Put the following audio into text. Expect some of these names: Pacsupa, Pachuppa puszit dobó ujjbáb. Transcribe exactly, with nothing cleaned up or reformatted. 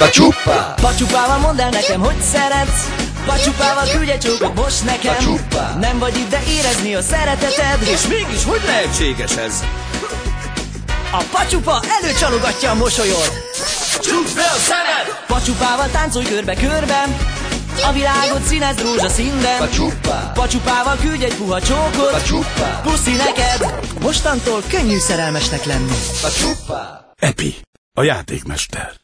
Pachuppa! Pacsupával mondd el nekem, hogy szeretsz, Pacsupával küldj egy csókot most nekem. Pachuppa! Nem vagy itt, de érezni a szereteted. És mégis hogy lehetséges ez? A Pachuppa előcsalogatja a mosolyod. Csukd be a szemed! Pacsupával táncolj körbe-körbe, a világot színezd rózsaszínben. Pachuppa! Pacsupával küldj egy puha csókot. Pachuppa! Puszi neked! Mostantól könnyű szerelmesnek lenni. Pachuppa! Epi, a játékmester.